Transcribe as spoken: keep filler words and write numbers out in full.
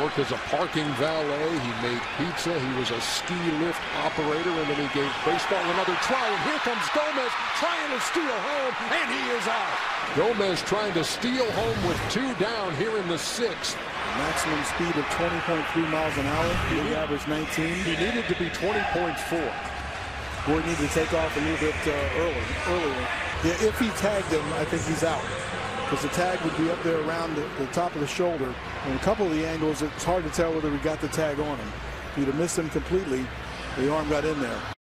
worked as a parking valet. He made pizza. He was a ski lift operator, and then he gave baseball another try. And here comes Gomez trying to steal home, and he is out. Gomez trying to steal home with two down here in the sixth. Maximum speed of twenty point three miles an hour. He averaged nineteen. He needed to be twenty point four. Gordon needed to take off a little bit uh, early, earlier. Yeah, if he tagged him, I think he's out, because the tag would be up there around the, the top of the shoulder. And a couple of the angles, it's hard to tell whether we got the tag on him. If he'd have missed him completely, the arm got in there.